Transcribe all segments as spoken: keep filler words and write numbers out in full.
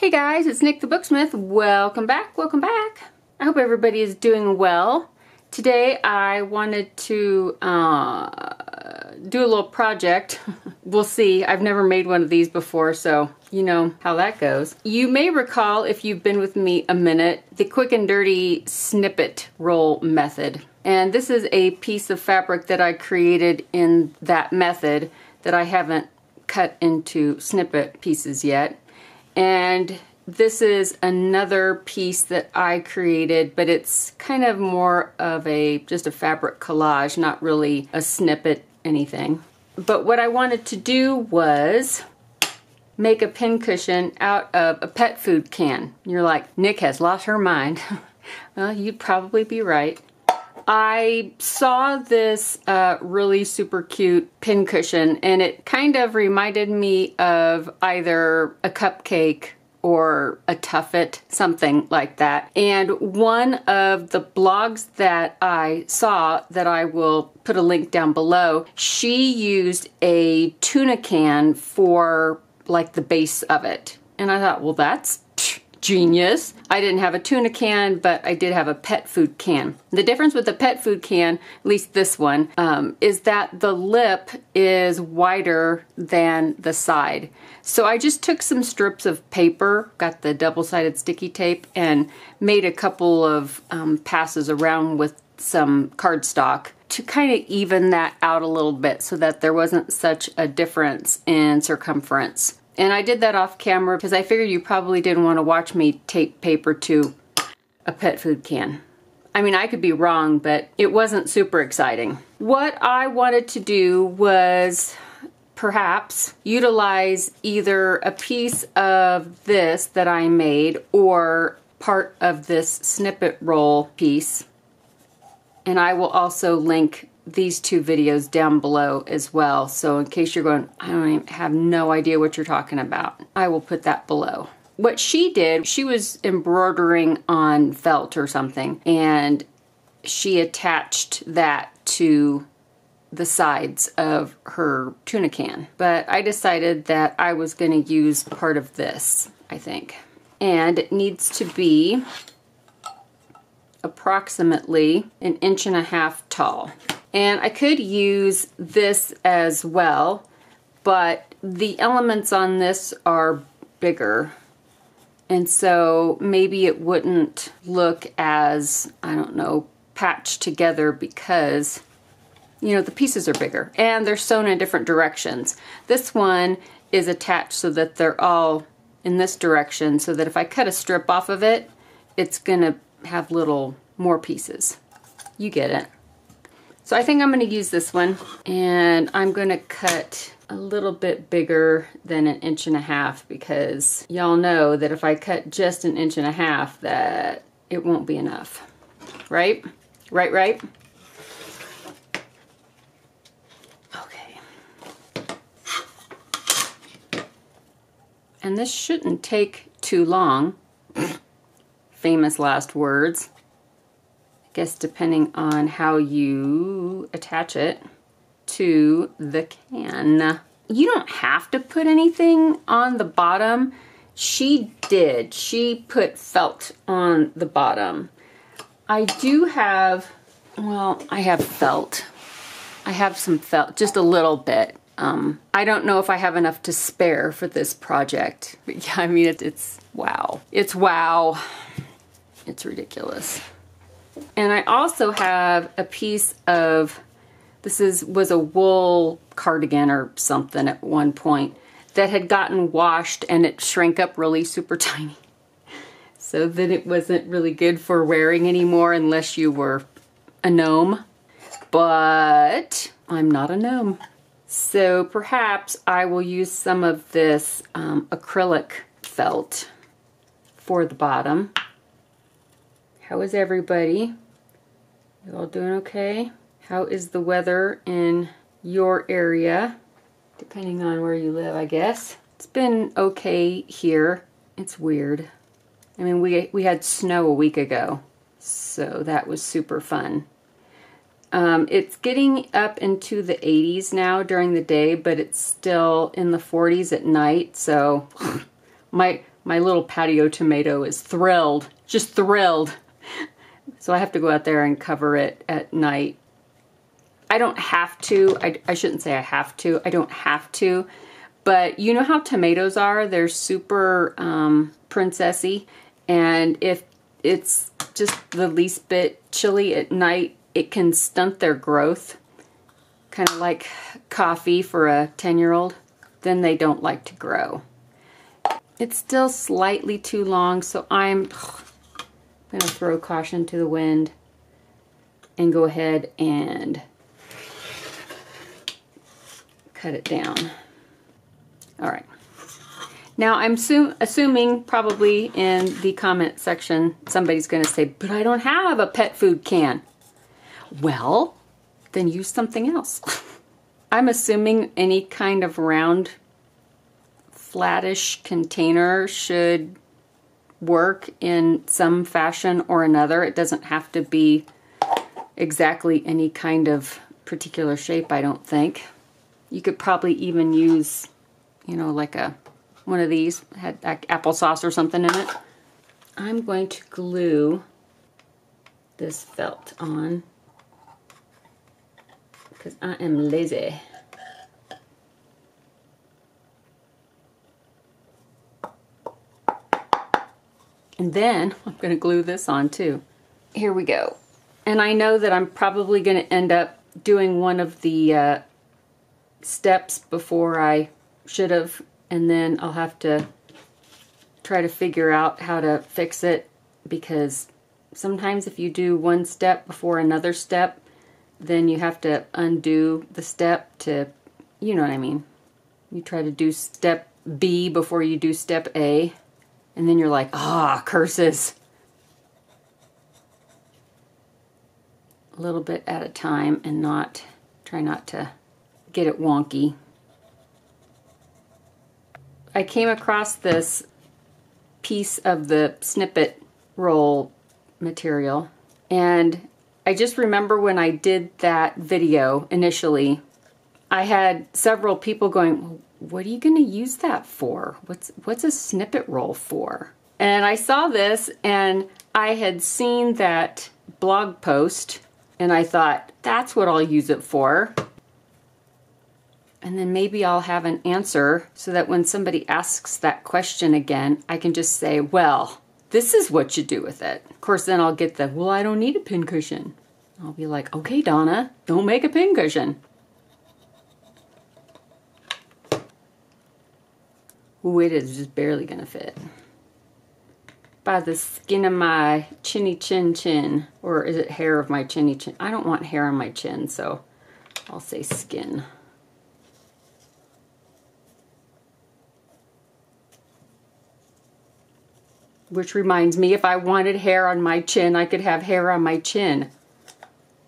Hey guys, it's Nik the Booksmith. Welcome back, welcome back. I hope everybody is doing well. Today I wanted to uh, do a little project. We'll see. I've never made one of these before, so you know how that goes. You may recall, if you've been with me a minute, the quick and dirty snippet roll method. And this is a piece of fabric that I created in that method that I haven't cut into snippet pieces yet. And this is another piece that I created, but it's kind of more of a just a fabric collage, not really a snippet anything. But what I wanted to do was make a pincushion out of a pet food can. You're like, Nik has lost her mind. Well, you'd probably be right. I saw this uh, really super cute pincushion, and it kind of reminded me of either a cupcake or a tuffet, something like that. And one of the blogs that I saw, that I will put a link down below, she used a tuna can for like the base of it. And I thought, well, that's genius. I didn't have a tuna can, but I did have a pet food can. The difference with the pet food can, at least this one, um, is that the lip is wider than the side. So I just took some strips of paper, got the double-sided sticky tape, and made a couple of um, passes around with some cardstock to kind of even that out a little bit so that there wasn't such a difference in circumference. And I did that off camera because I figured you probably didn't want to watch me tape paper to a pet food can. I mean, I could be wrong, but it wasn't super exciting. What I wanted to do was perhaps utilize either a piece of this that I made or part of this snippet roll piece. And I will also link these two videos down below as well, so in case you're going, I don't even have no idea what you're talking about, I will put that below. What she did, she was embroidering on felt or something, and she attached that to the sides of her tuna can. But I decided that I was going to use part of this, I think. And it needs to be approximately an inch and a half tall. And I could use this as well, but the elements on this are bigger. And so maybe it wouldn't look as, I don't know, patched together because, you know, the pieces are bigger and they're sewn in different directions. This one is attached so that they're all in this direction, so that if I cut a strip off of it, it's gonna have little more pieces. You get it. So I think I'm going to use this one, and I'm going to cut a little bit bigger than an inch and a half, because y'all know that if I cut just an inch and a half, that it won't be enough. Right? Right, right? Okay. And this shouldn't take too long. Famous last words. I guess depending on how you attach it to the can. You don't have to put anything on the bottom. She did. She put felt on the bottom. I do have, well, I have felt. I have some felt, just a little bit. Um, I don't know if I have enough to spare for this project. But yeah, I mean, it's, it's wow. It's wow. It's ridiculous. And I also have a piece of, this is was a wool cardigan or something at one point that had gotten washed, and it shrank up really super tiny. So then it wasn't really good for wearing anymore unless you were a gnome. But I'm not a gnome. So perhaps I will use some of this um, acrylic felt for the bottom. How is everybody? You all doing okay? How is the weather in your area? Depending on where you live, I guess. It's been okay here. It's weird. I mean, we, we had snow a week ago, so that was super fun. Um, it's getting up into the eighties now during the day, but it's still in the forties at night, so my... My little patio tomato is thrilled, just thrilled. So I have to go out there and cover it at night. I don't have to. I, I shouldn't say I have to. I don't have to. But you know how tomatoes are? They're super um, princessy. And if it's just the least bit chilly at night, it can stunt their growth. Kind of like coffee for a ten-year-old. Then they don't like to grow. It's still slightly too long, so I'm... Ugh, I'm going to throw caution to the wind and go ahead and cut it down. All right. Now I'm assume, assuming probably in the comment section somebody's going to say, but I don't have a pet food can. Well, then use something else. I'm assuming any kind of round, flattish container should work in some fashion or another. It doesn't have to be exactly any kind of particular shape, I don't think. You could probably even use, you know, like a one of these had like applesauce or something in it. I'm going to glue this felt on because I am lazy. And then I'm going to glue this on too. Here we go. And I know that I'm probably going to end up doing one of the uh, steps before I should have, and then I'll have to try to figure out how to fix it, because sometimes if you do one step before another step, then you have to undo the step to, you know what I mean. You try to do step B before you do step A. And then you're like, ah, curses. A little bit at a time and not, try not to get it wonky. I came across this piece of the snippet roll material. And I just remember when I did that video initially, I had several people going, what are you going to use that for? What's what's a snippet roll for? And I saw this, and I had seen that blog post, and I thought, that's what I'll use it for. And then maybe I'll have an answer so that when somebody asks that question again, I can just say, well, this is what you do with it. Of course, then I'll get the, well, I don't need a pincushion. I'll be like, okay, Donna, don't make a pincushion. Ooh, it is just barely gonna fit. By the skin of my chinny chin chin, or is it hair of my chinny chin? I don't want hair on my chin, so I'll say skin. Which reminds me, if I wanted hair on my chin, I could have hair on my chin.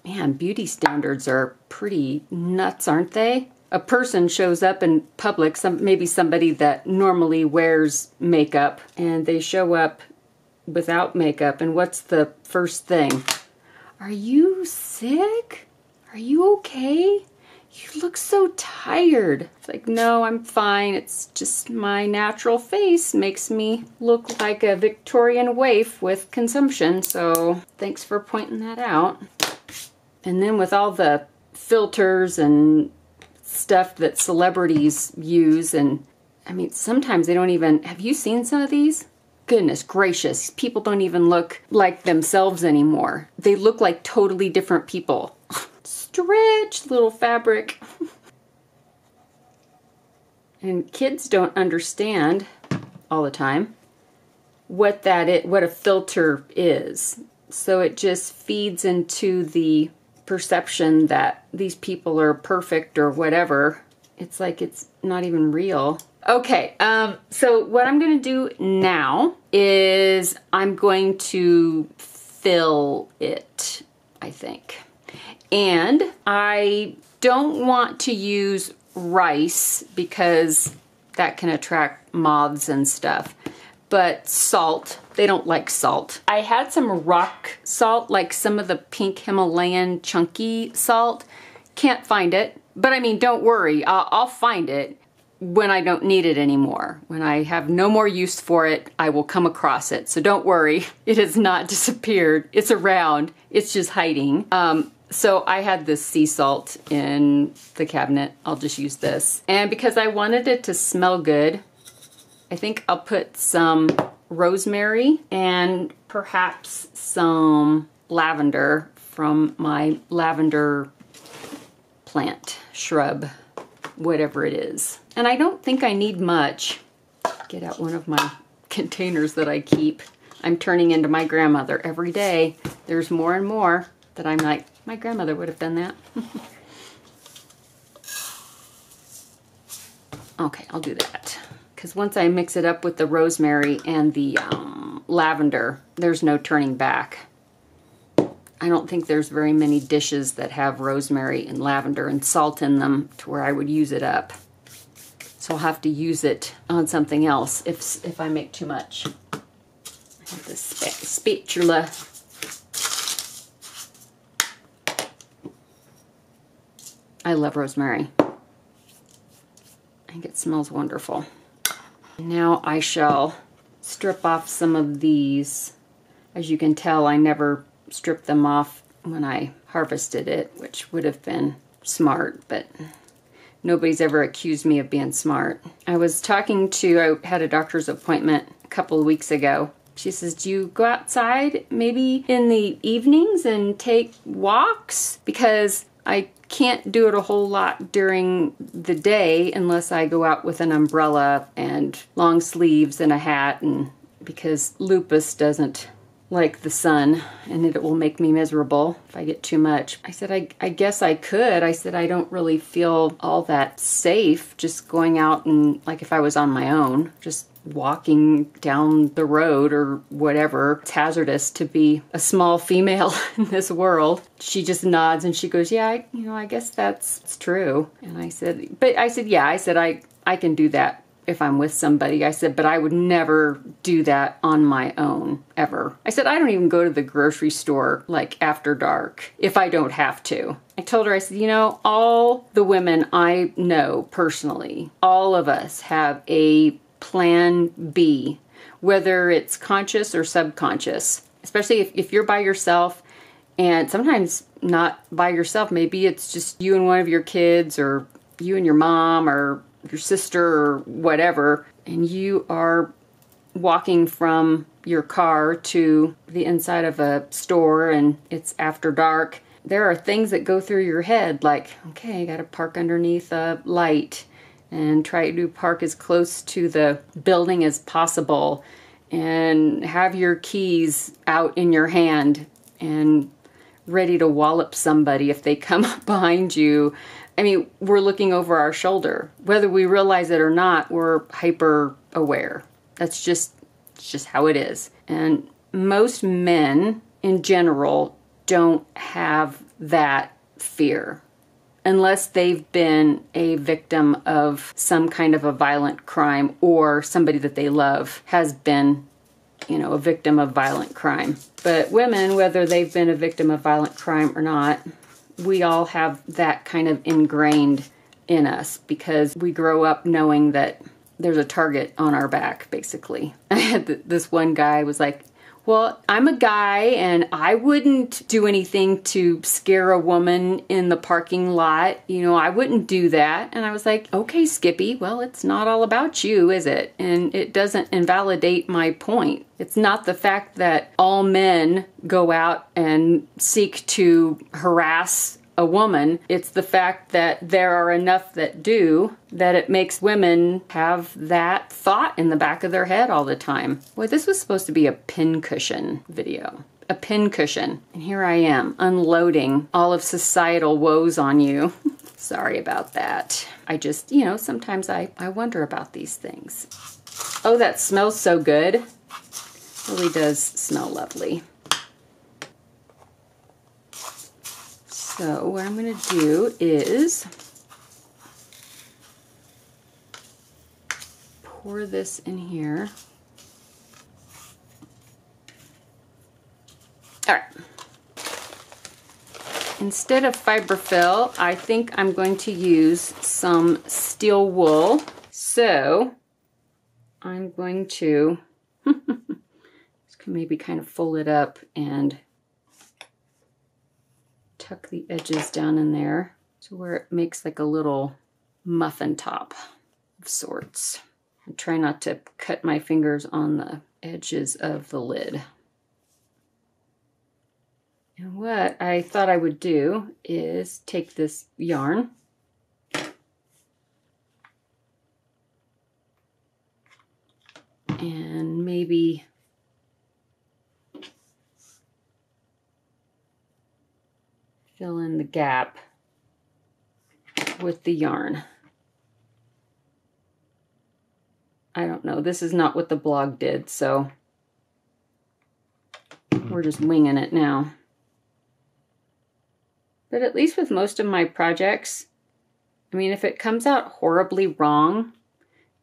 Man, beauty standards are pretty nuts, aren't they? A person shows up in public, some maybe somebody that normally wears makeup, and they show up without makeup, and what's the first thing? Are you sick? Are you okay? You look so tired. It's like, no, I'm fine. It's just my natural face makes me look like a Victorian waif with consumption, so thanks for pointing that out. And then with all the filters and stuff that celebrities use, and I mean sometimes they don't even, have you seen some of these? Goodness gracious, people don't even look like themselves anymore. They look like totally different people. Stretch little fabric. And kids don't understand all the time what that is, what a filter is, so it just feeds into the perception that these people are perfect or whatever. It's like it's not even real. Okay, um, so what I'm gonna do now is I'm going to fill it, I think. And I don't want to use rice because that can attract moths and stuff, but salt. They don't like salt. I had some rock salt, like some of the pink Himalayan chunky salt. Can't find it, but I mean, don't worry, I'll, I'll find it. when I don't need it anymore. When I have no more use for it, I will come across it. So don't worry, it has not disappeared. It's around, it's just hiding. Um, so I had this sea salt in the cabinet. I'll just use this. And because I wanted it to smell good, I think I'll put some rosemary and perhaps some lavender from my lavender plant, shrub, whatever it is. And I don't think I need much. Get out one of my containers that I keep. I'm turning into my grandmother every day. There's more and more that I'm like, my grandmother would have done that. Okay, I'll do that. Because once I mix it up with the rosemary and the um, lavender, there's no turning back. I don't think there's very many dishes that have rosemary and lavender and salt in them to where I would use it up. So I'll have to use it on something else if, if I make too much. I have this spatula. I love rosemary. I think it smells wonderful. Now I shall strip off some of these. As you can tell, I never stripped them off when I harvested it, which would have been smart, but nobody's ever accused me of being smart. I was talking to, I had a doctor's appointment a couple of weeks ago. She says, do you go outside maybe in the evenings and take walks? Because I can't do it a whole lot during the day unless I go out with an umbrella and long sleeves and a hat, and because lupus doesn't like the sun and it will make me miserable if I get too much. I said, I, I guess I could. I said, I don't really feel all that safe just going out and, like, if I was on my own, just walking down the road or whatever. It's hazardous to be a small female in this world. She just nods and she goes, yeah, I, you know, I guess that's it's true. And I said, but I said, yeah, I said, I, I can do that if I'm with somebody. I said, but I would never do that on my own, ever. I said, I don't even go to the grocery store like after dark if I don't have to. I told her, I said, you know, all the women I know personally, all of us have a plan B, whether it's conscious or subconscious, especially if, if you're by yourself, and sometimes not by yourself. Maybe it's just you and one of your kids, or you and your mom, or your sister, or whatever, and you are walking from your car to the inside of a store and it's after dark. There are things that go through your head like, okay, I gotta park underneath a light and try to park as close to the building as possible and have your keys out in your hand and ready to wallop somebody if they come up behind you. I mean, we're looking over our shoulder. Whether we realize it or not, we're hyper aware. That's just, it's just how it is. And most men in general don't have that fear unless they've been a victim of some kind of a violent crime, or somebody that they love has been, you know, a victim of violent crime. But women, whether they've been a victim of violent crime or not, we all have that kind of ingrained in us because we grow up knowing that there's a target on our back, basically. I had this one guy was like, well, I'm a guy and I wouldn't do anything to scare a woman in the parking lot. You know, I wouldn't do that. And I was like, okay, Skippy, well, it's not all about you, is it? And it doesn't invalidate my point. It's not the fact that all men go out and seek to harass a woman. It's the fact that there are enough that do that it makes women have that thought in the back of their head all the time. Boy, this was supposed to be a pincushion video. A pincushion. And here I am unloading all of societal woes on you. Sorry about that. I just, you know, sometimes I, I wonder about these things. Oh, that smells so good. It really does smell lovely. So what I'm going to do is pour this in here. All right. Instead of fiberfill, I think I'm going to use some steel wool. So I'm going to maybe kind of fold it up and tuck the edges down in there to where it makes like a little muffin top of sorts. And try not to cut my fingers on the edges of the lid. And what I thought I would do is take this yarn and maybe fill in the gap with the yarn. I don't know, this is not what the blog did, so we're just winging it now. But at least with most of my projects, I mean, if it comes out horribly wrong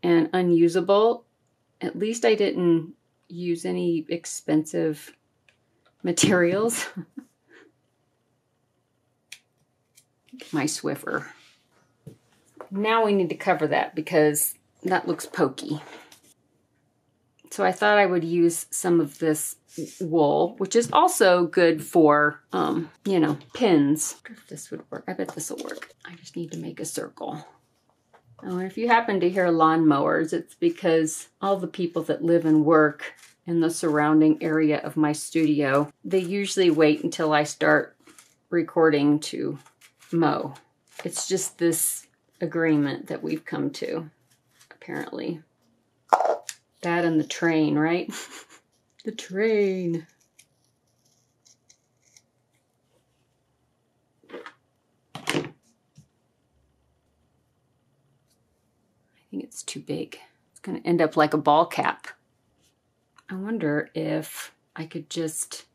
and unusable, at least I didn't use any expensive materials. My Swiffer. Now we need to cover that because that looks pokey. So I thought I would use some of this wool, which is also good for, um, you know, pins. I wonder if this would work. I bet this will work. I just need to make a circle. Oh, and if you happen to hear lawnmowers, it's because all the people that live and work in the surrounding area of my studio, they usually wait until I start recording to mow. It's just this agreement that we've come to, apparently. That and the train, right? The train. I think it's too big. It's going to end up like a ball cap. I wonder if I could just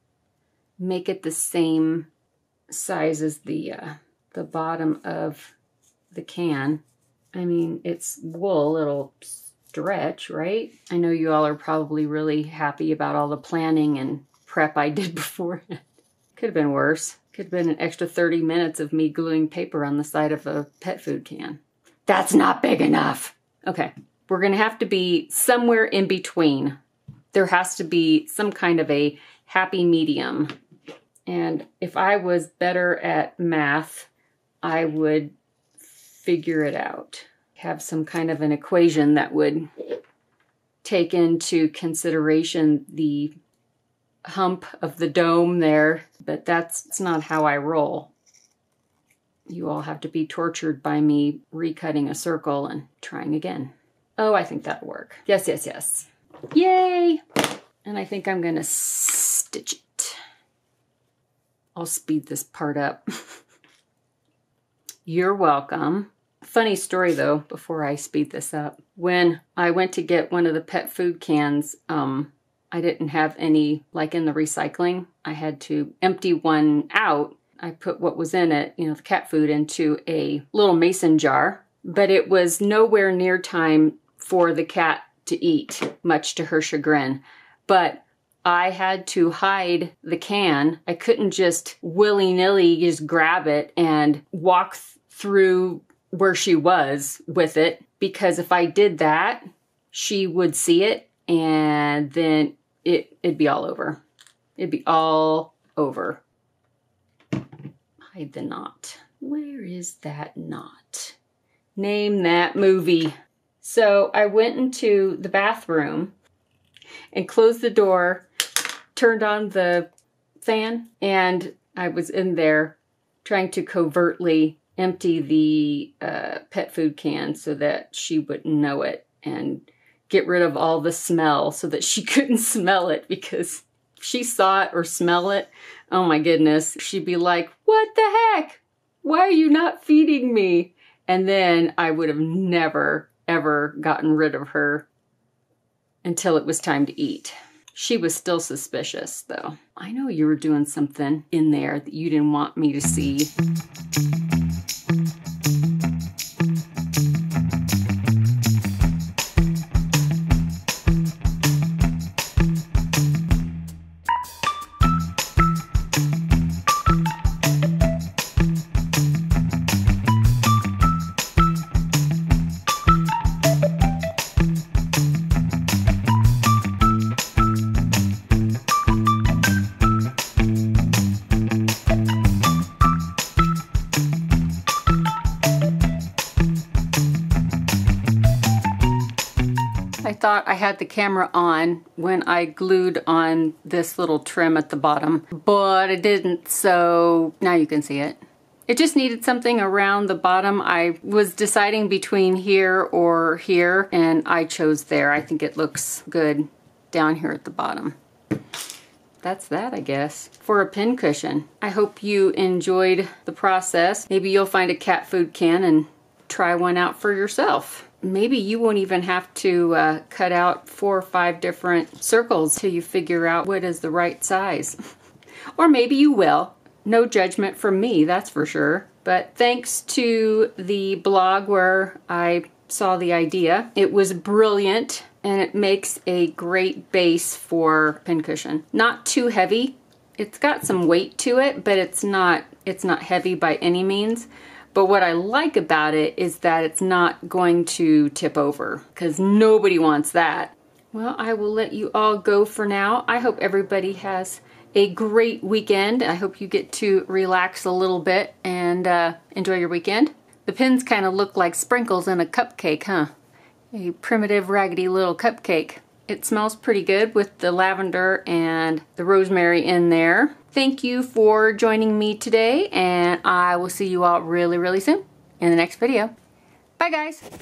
make it the same size as the uh, the bottom of the can. I mean, it's wool, it'll stretch, right? I know you all are probably really happy about all the planning and prep I did beforehand. Could have been worse. Could have been an extra thirty minutes of me gluing paper on the side of a pet food can. That's not big enough. Okay, we're gonna have to be somewhere in between. There has to be some kind of a happy medium. And if I was better at math, I would figure it out. Have some kind of an equation that would take into consideration the hump of the dome there, but that's, that's not how I roll. You all have to be tortured by me recutting a circle and trying again. Oh, I think that'll work. Yes, yes, yes. Yay! And I think I'm gonna stitch it. I'll speed this part up. You're welcome. Funny story though, before I speed this up. When I went to get one of the pet food cans, um, I didn't have any, like in the recycling, I had to empty one out. I put what was in it, you know, the cat food, into a little mason jar, but it was nowhere near time for the cat to eat, much to her chagrin. But I had to hide the can. I couldn't just willy-nilly just grab it and walk th- through where she was with it, because if I did that, she would see it and then it, it'd be all over. It'd be all over. Hide the knot. Where is that knot? Name that movie. So I went into the bathroom and closed the door, turned on the fan, and I was in there trying to covertly empty the uh, pet food can so that she wouldn't know it and get rid of all the smell so that she couldn't smell it, because if she saw it or smell it, oh my goodness, she'd be like, what the heck? Why are you not feeding me? And then I would have never, ever gotten rid of her until it was time to eat. She was still suspicious though. I know you were doing something in there that you didn't want me to see. forgot I had the camera on when I glued on this little trim at the bottom, but I didn't, so now you can see it. It just needed something around the bottom. I was deciding between here or here, and I chose there. I think it looks good down here at the bottom. That's that, I guess, for a pin cushion. I hope you enjoyed the process. Maybe you'll find a cat food can and try one out for yourself. Maybe you won't even have to uh, cut out four or five different circles till you figure out what is the right size. Or maybe you will. No judgment from me, that's for sure. But thanks to the blog where I saw the idea. It was brilliant, and it makes a great base for pincushion. Not too heavy. It's got some weight to it, but it's not, it's not heavy by any means. But what I like about it is that it's not going to tip over, because nobody wants that. Well, I will let you all go for now. I hope everybody has a great weekend. I hope you get to relax a little bit and uh, enjoy your weekend. The pins kind of look like sprinkles in a cupcake, huh? A primitive, raggedy little cupcake. It smells pretty good with the lavender and the rosemary in there. Thank you for joining me today, and I will see you all really, really soon in the next video. Bye, guys.